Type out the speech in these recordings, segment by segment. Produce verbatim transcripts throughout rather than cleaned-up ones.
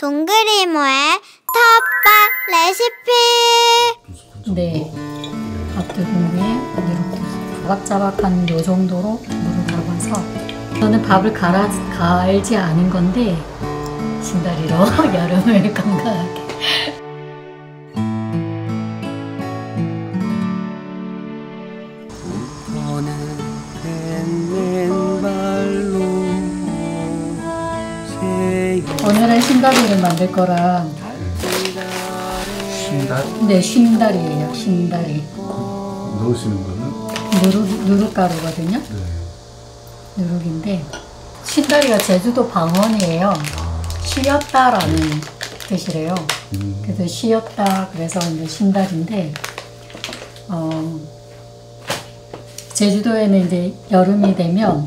동그리모의 텃밭 레시피. 네, 밭을 공부에 이렇게 자박자박한 요 정도로 물을 담아서, 저는 밥을 갈아, 갈지 않은 건데 쉰다리로 여름을 건강하게. 오늘은 쉰다리를 만들 거랑. 쉰다리? 네, 쉰다리예요. 쉰다리. 넣으시는 거는? 누룩, 누룩가루거든요. 네. 누룩인데 쉰다리가 제주도 방언이에요. 쉬었다라는 뜻이래요. 음. 그래서 쉬었다, 그래서 이제 쉰다리인데, 어, 제주도에는 이제 여름이 되면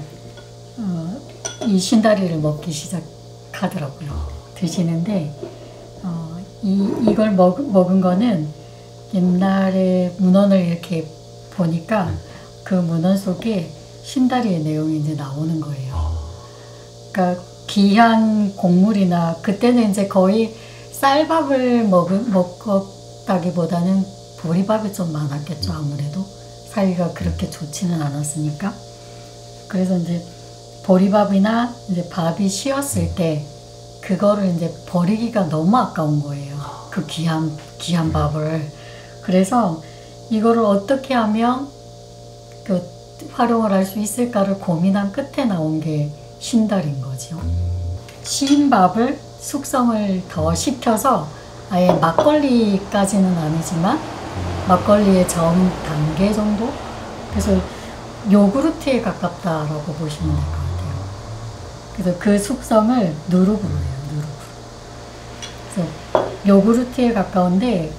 어, 이 쉰다리를 먹기 시작하더라고요. 드시는데 어, 이, 이걸 먹, 먹은 거는 옛날에 문헌을 이렇게 보니까 그 문헌 속에 쉰다리의 내용이 이제 나오는 거예요. 그러니까 귀한 곡물이나, 그때는 이제 거의 쌀밥을 먹은, 먹었다기보다는 보리밥이 좀 많았겠죠. 아무래도 사이가 그렇게 좋지는 않았으니까. 그래서 이제 보리밥이나 이제 밥이 쉬었을 때 그거를 이제 버리기가 너무 아까운 거예요. 그 귀한 귀한 밥을. 그래서 이거를 어떻게 하면 그 활용을 할 수 있을까를 고민한 끝에 나온 게 쉰다리인 거죠. 쉰 밥을 숙성을 더 시켜서, 아예 막걸리까지는 아니지만 막걸리의 전 단계 정도? 그래서 요구르트에 가깝다라고 보시면 될 것 같아요. 그래서 그 숙성을 누룩으로 해요. 누룩으로. 그래서 요구르트에 가까운데,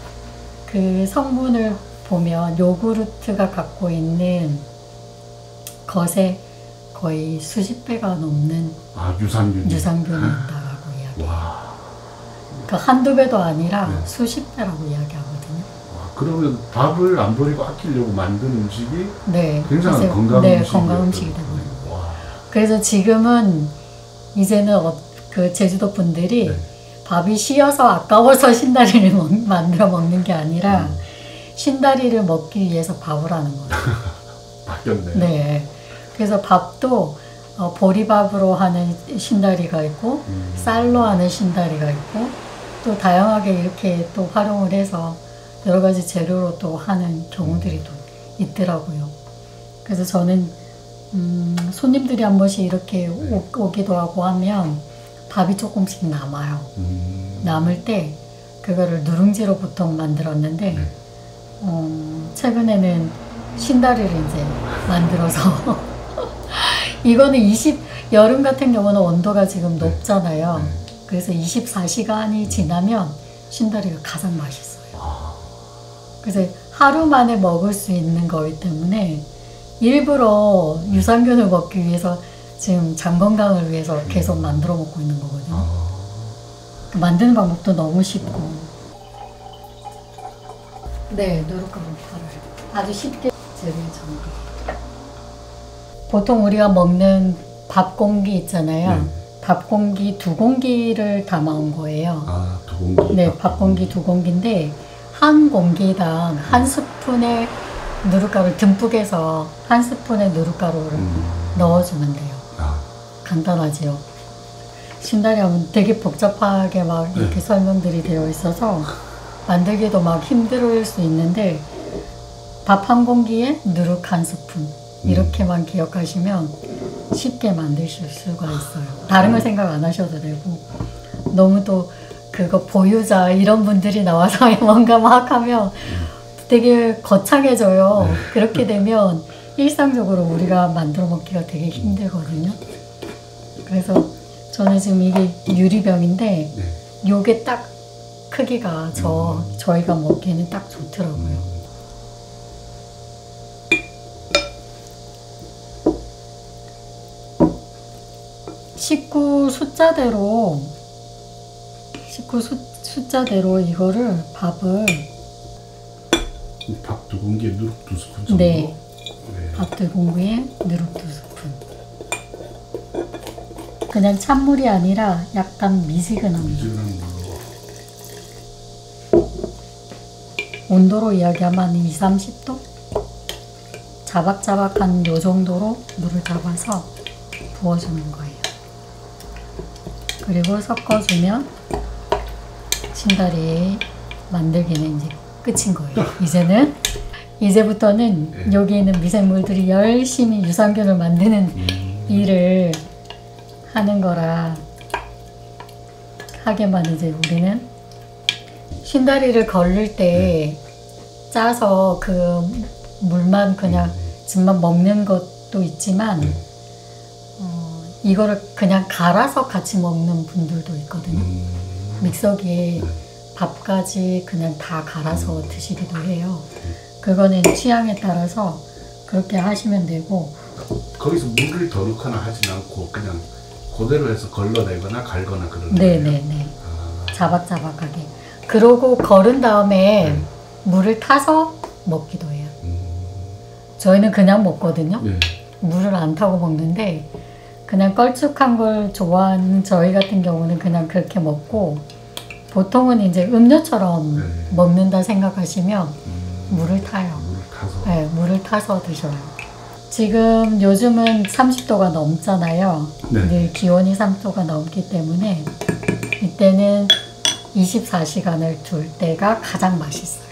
그 성분을 보면 요구르트가 갖고 있는 것에 거의 수십 배가 넘는, 아, 유산균이, 유산균이 있다고 이야기해요. 와. 그러니까 한두 배도 아니라, 네, 수십 배라고 이야기하거든요. 와, 그러면 밥을 안 버리고 아끼려고 만든 음식이, 네, 굉장히 건강, 네, 음식이 되고. 그래서 지금은 이제는 어, 그 제주도 분들이, 네, 밥이 쉬어서 아까워서 쉰다리를 먹, 만들어 먹는 게 아니라 음. 쉰다리를 먹기 위해서 밥을 하는 거예요. 바뀌었네요. 네. 그래서 밥도 어, 보리밥으로 하는 쉰다리가 있고, 음. 쌀로 하는 쉰다리가 있고, 또 다양하게 이렇게 또 활용을 해서 여러 가지 재료로 또 하는 경우들이 음. 또 있더라고요. 그래서 저는 음, 손님들이 한 번씩 이렇게 오, 오기도 하고 하면 밥이 조금씩 남아요. 음. 남을 때 그거를 누룽지로 보통 만들었는데, 네, 어, 최근에는 쉰다리를 이제 만들어서 이거는 이십, 여름 같은 경우는 온도가 지금 높잖아요. 네. 그래서 이십사 시간이 지나면 쉰다리가 가장 맛있어요. 아. 그래서 하루 만에 먹을 수 있는 거기 때문에 일부러 유산균을 먹기 위해서, 지금 장 건강을 위해서 계속 만들어 먹고 있는 거거든요. 아. 만드는 방법도 너무 쉽고. 네, 누룩하고 파를 아주 쉽게 재료를 정리해요. 보통 우리가 먹는 밥 공기 있잖아요. 네. 밥 공기 두 공기를 담아온 거예요. 아, 두 공기? 네, 밥 공기 두 공기인데, 한 공기당 한 스푼의 누룩가루 듬뿍 해서 한 스푼의 누룩가루를 음. 넣어주면 돼요. 아. 간단하지요. 쉰다리 하면 되게 복잡하게 막 이렇게, 네, 설명들이 되어 있어서 만들기도 막 힘들 수 있는데, 밥 한 공기에 누룩 한 스푼. 이렇게만 기억하시면 쉽게 만드실 수가 있어요. 다른 걸 생각 안 하셔도 되고, 너무 또 그거 보유자 이런 분들이 나와서 뭔가 막 하면 되게 거창해져요. 그렇게 되면 일상적으로 우리가 만들어 먹기가 되게 힘들거든요. 그래서 저는 지금 이게 유리병인데, 요게 딱 크기가 저, 저희가 먹기에는 딱 좋더라고요. 식구 숫자대로, 식구 수, 숫자대로 이거를, 밥을, 밥 두 공기에 누룩 두 스푼 정도? 네, 네. 밥 두 공기에 누룩 두 스푼. 그냥 찬물이 아니라 약간 미지근한 물. 온도로 이야기하면 이십, 삼십 도? 자박자박한 요 정도로 물을 잡아서 부어주는 거예요. 그리고 섞어주면 쉰다리 만들기는 이제 끝인 거예요. 이제는 이제부터는 네. 여기 있는 미생물들이 열심히 유산균을 만드는 음. 일을 하는 거라 하게만 이제 우리는 쉰다리를 걸릴 때 네. 짜서 그 물만 그냥 즙만 먹는 것도 있지만 네. 어, 이거를 그냥 갈아서 같이 먹는 분들도 있거든요. 음. 믹서기에 네. 밥까지 그냥 다 갈아서 드시기도 해요. 그거는 취향에 따라서 그렇게 하시면 되고, 거기서 물을 더 넣거나 하진 않고 그냥 그대로 해서 걸러내거나 갈거나 그런 거예요? 네네네. 아. 자박자박하게. 그러고 걸은 다음에 음. 물을 타서 먹기도 해요. 음. 저희는 그냥 먹거든요. 네. 물을 안 타고 먹는데 그냥 걸쭉한 걸 좋아하는 저희 같은 경우는 그냥 그렇게 먹고, 보통은 이제 음료처럼 네. 먹는다 생각하시면 음, 물을 타요. 물을 타서. 네, 물을 타서 드셔요. 지금 요즘은 삼십 도가 넘잖아요. 네. 늘 기온이 삼 도가 넘기 때문에 이때는 이십사 시간을 둘 때가 가장 맛있어요.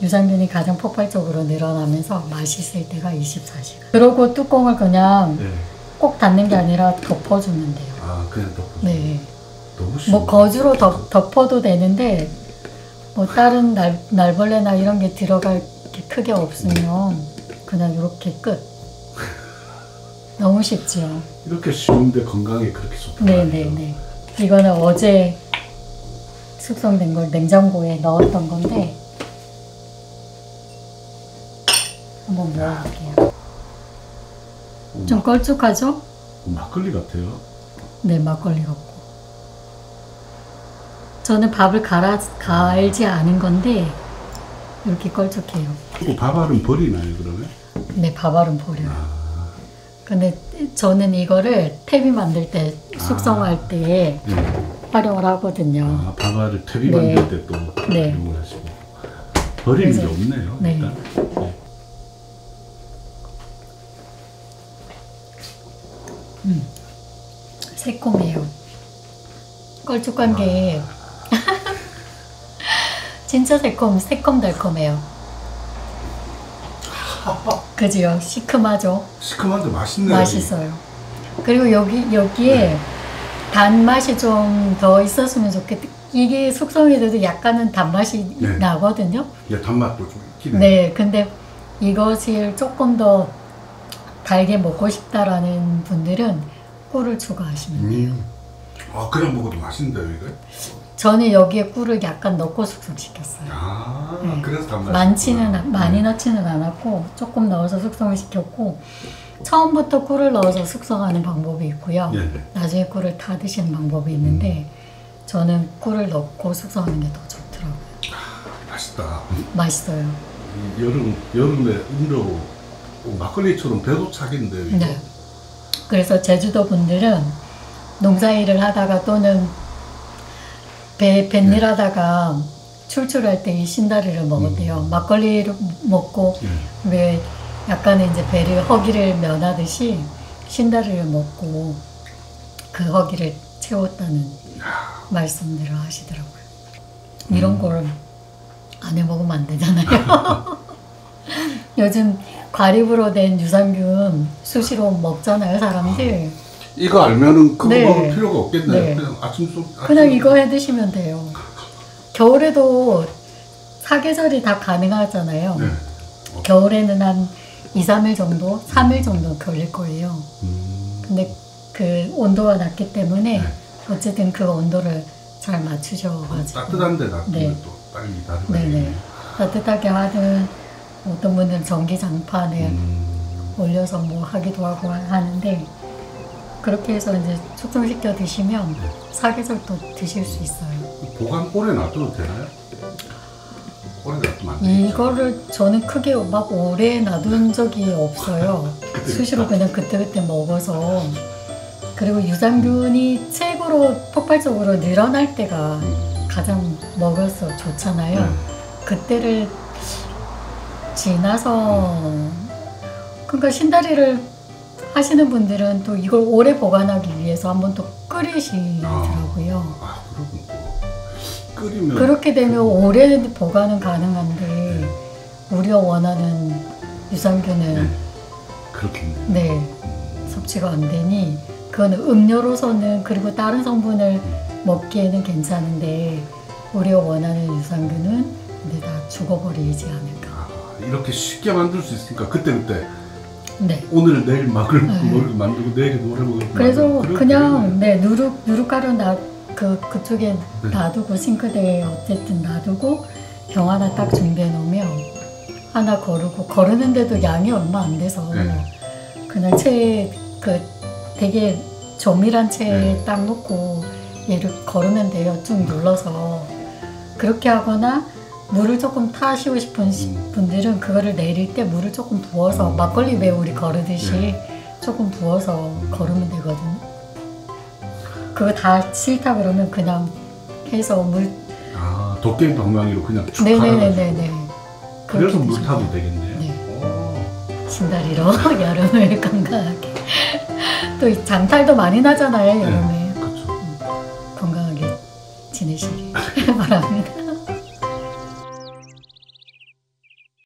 유산균이 가장 폭발적으로 늘어나면서 맛있을 때가 이십사 시간. 그러고 뚜껑을 그냥 네. 꼭 닫는 게 아니라 덮어주면 돼요. 아, 그냥 덮어주면 돼요? 네. 뭐 거즈로 덮, 덮어도 되는데 뭐 다른 날, 날벌레나 이런 게 들어갈 게 크게 없으면 그냥 이렇게 끝. 너무 쉽지요. 이렇게 쉬운데 건강에 그렇게 좋다. 네네네. 이거는 어제 숙성된 걸 냉장고에 넣었던 건데 한번 먹어볼게요. 좀 걸쭉하죠? 막걸리 같아요. 네, 막걸리 같고. 저는 밥을 갈아, 갈지 않은 건데 이렇게 걸쭉해요. 밥알은 버리나요 그러면? 네, 밥알은 버려요. 아. 근데 저는 이거를 퇴비 만들 때 숙성할 아. 때 네. 활용을 하거든요. 아, 밥알을 퇴비 네. 만들 때 또 네. 활용을 하시고. 버리는 그래서, 게 없네요. 네. 일단. 네. 음. 새콤해요. 걸쭉한 아. 게 진짜 새콤, 새콤달콤해요. 그지요? 시큼하죠? 시큼한데 맛있네요. 맛있어요. 그리고 여기, 여기에 네. 단맛이 좀 더 있었으면 좋겠다. 이게 숙성이 돼도 약간은 단맛이 네. 나거든요. 예, 단맛도 좀 있긴 해요. 네, 근데 이것을 조금 더 달게 먹고 싶다라는 분들은 꿀을 추가하시면 돼요. 음. 아, 그냥 먹어도 맛있는데요, 이거? 저는 여기에 꿀을 약간 넣고 숙성시켰어요. 아, 네. 그래서 단맛이 많지는 아, 많이 네. 넣지는 않았고 조금 넣어서 숙성을 시켰고, 처음부터 꿀을 넣어서 숙성하는 방법이 있고요. 네. 나중에 꿀을 타 드시는 방법이 있는데 음. 저는 꿀을 넣고 숙성하는 게 더 좋더라고요. 아, 맛있다. 맛있어요. 여름, 여름에 음료 막걸리처럼 배도 차긴데요, 이거? 네. 그래서 제주도 분들은 농사일을 하다가 또는 배, 뱃일 네. 하다가 출출할 때 이 쉰다리를 먹었대요. 음. 막걸리를 먹고, 네. 왜 약간의 이제 배를, 허기를 면하듯이 쉰다리를 먹고 그 허기를 채웠다는 야. 말씀들을 하시더라고요. 음. 이런 걸 안 해먹으면 안 되잖아요. 요즘 과립으로 된 유산균 수시로 먹잖아요, 사람들. 아. 이거 알면은 그거 네. 먹을 필요가 없겠네요. 네. 그냥 아침 속 아침 그냥 이거 해 드시면 돼요. 겨울에도 사계절이 다 가능하잖아요. 네. 겨울에는 한 이, 삼 일 정도, 삼 일 정도 걸릴 거예요. 음. 근데 그 온도가 낮기 때문에 네. 어쨌든 그 온도를 잘 맞추셔가지고 따뜻한데 놔두면 네. 또 빨리 다르거든요. 네네. 따뜻하게 하든, 어떤 분들은 전기장판에 음. 올려서 뭐 하기도 하고 하는데, 그렇게 해서 이제 숙성시켜 드시면 네. 사계절도 드실 수 있어요. 보관 오래 놔둬도 되나요? 오래 놔두면 안 되겠죠? 이거를 저는 크게 막 오래 놔둔 적이 없어요. 수시로 그냥 그때그때 먹어서 그리고 유산균이 최고로 폭발적으로 늘어날 때가 가장 먹어서 좋잖아요. 음. 그때를 지나서 음. 그러니까 쉰다리를 하시는 분들은 또 이걸 오래 보관하기 위해서 한번 또 끓이시더라고요. 아, 아, 끓이면 그렇게 되면 오래 보관은 가능한데 네. 우리가 원하는 유산균은 네. 그렇겠네요. 네, 음. 섭취가 안 되니 그건 음료로서는 그리고 다른 성분을 먹기에는 괜찮은데 우리가 원하는 유산균은 근데 다 죽어버리지 않을까. 아, 이렇게 쉽게 만들 수 있으니까 그때그때 네. 오늘 내일 막을 네. 만들고 내일 모레 먹을 그래서 그냥 네, 누룩 누룩가루 나 그 그쪽에 네. 놔두고 싱크대에 어쨌든 놔두고 병 하나 딱 준비해 놓으면 하나 거르고 거르는데도 양이 얼마 안 돼서 네. 그냥 체에 그 되게 조밀한 체에 네. 딱 놓고 얘를 거르면 돼요. 쭉 눌러서 그렇게 하거나 물을 조금 타시고 싶은 음. 분들은 그거를 내릴 때 물을 조금 부어서 막걸리 매우리 거르듯이 네. 조금 부어서 거르면 되거든요. 그거 다 싫다 그러면 그냥 해서 물 아, 도깨비 방망이로 그냥 축 네네네네. 그래서 물 타도 되겠네요. 네. 쉰다리로 여름을 건강하게 또 장탈도 많이 나잖아요. 여름에 네. 그렇죠. 음, 건강하게 지내시길 바랍니다.